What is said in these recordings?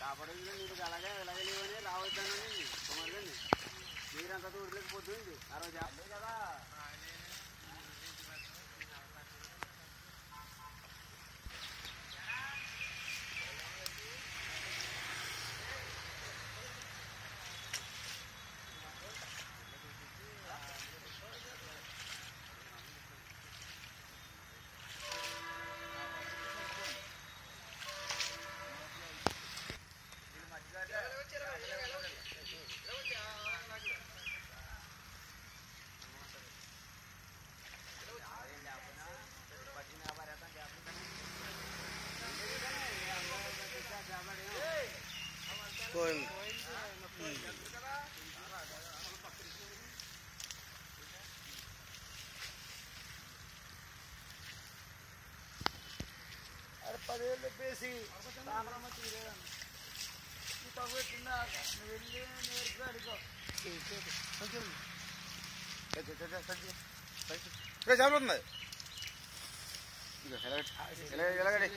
కాపడ మీరు అలాగే ఇలాగే రావద్దానండి తొందరగా మీరంతా ఊర్లేకపోతుంది ఆ రోజు అదే కదా పదేళ్ళు పేసి రామరామ తీరే ఈ తగ్గు చిన్న వెళ్ళి నేర్చుకో అడుగు చేపడుతుంది ఎలాగడి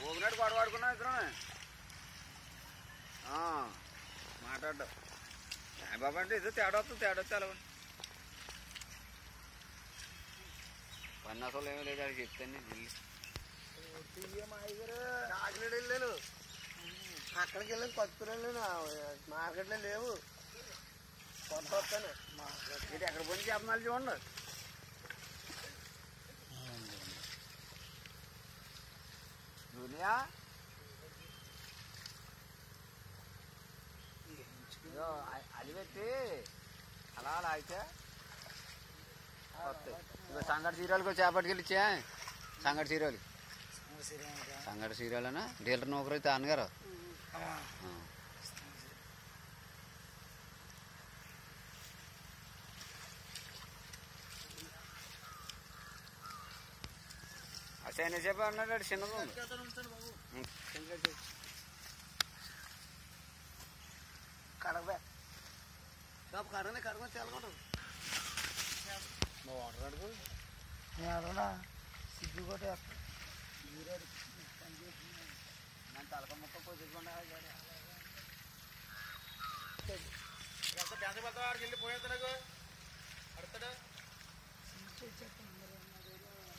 భోగినాడు పాడుకున్నా ఇద్దరు మాట్లాడ్డా బాబా అంటే ఏదో తేడా వస్తుంది తేడా వస్తే అలా పని అసలు ఏమీ లేదు అడిగి చెప్తాను కాకినాడ వెళ్ళాను అక్కడికి వెళ్ళాను కొత్తూరు వెళ్ళాను మార్కెట్లో లేవు కొంత వస్తాను ఇది ఎక్కడ పోయి చేపనాలు చూడండి దునియా అలిపెట్టి అలా లాగితే ఇక సంగటి చీరాలకు చేపట్టుకెళ్ళిచ్చా సంగటి చీరాలు సంగటి చీరాలనా డీలర్ నౌకరు అయితే అన్నగారు అసైనా చేప అన్నాడు చిన్నగా కడగబే కడగనే కడగ తెలకూడదు సిగ్గు కూడా తలక మొక్క పోసేసుకున్నా వెళ్ళి పోయేస్తాడు అడతాడు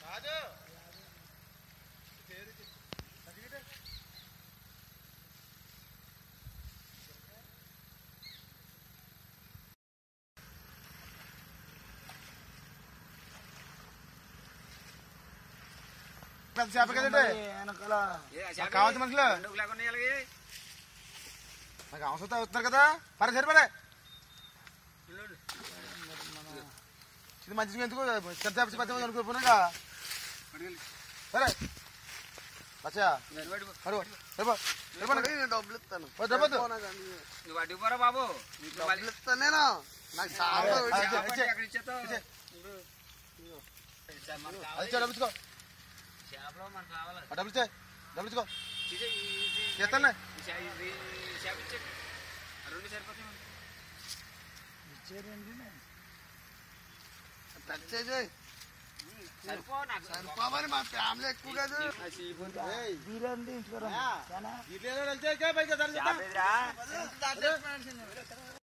కాదు చేప కదండి కావచ్చు మనుషులు నాకు అవసరం అవుతున్నారు కదా పరే సరిపడే ఇది మంచిగా ఎందుకు చేప పెద్ద అనుకోపోయినా సరే అచ్చా డబ్బులు ఇస్తాను నువ్వు అడిగిపోరా బాబు డబ్బులు ఇస్తాను నేను నాకు డబ్బులు సరిపోవాలి మా ఫ్యామిలీ ఎక్కువ కాదు ఇంట్లో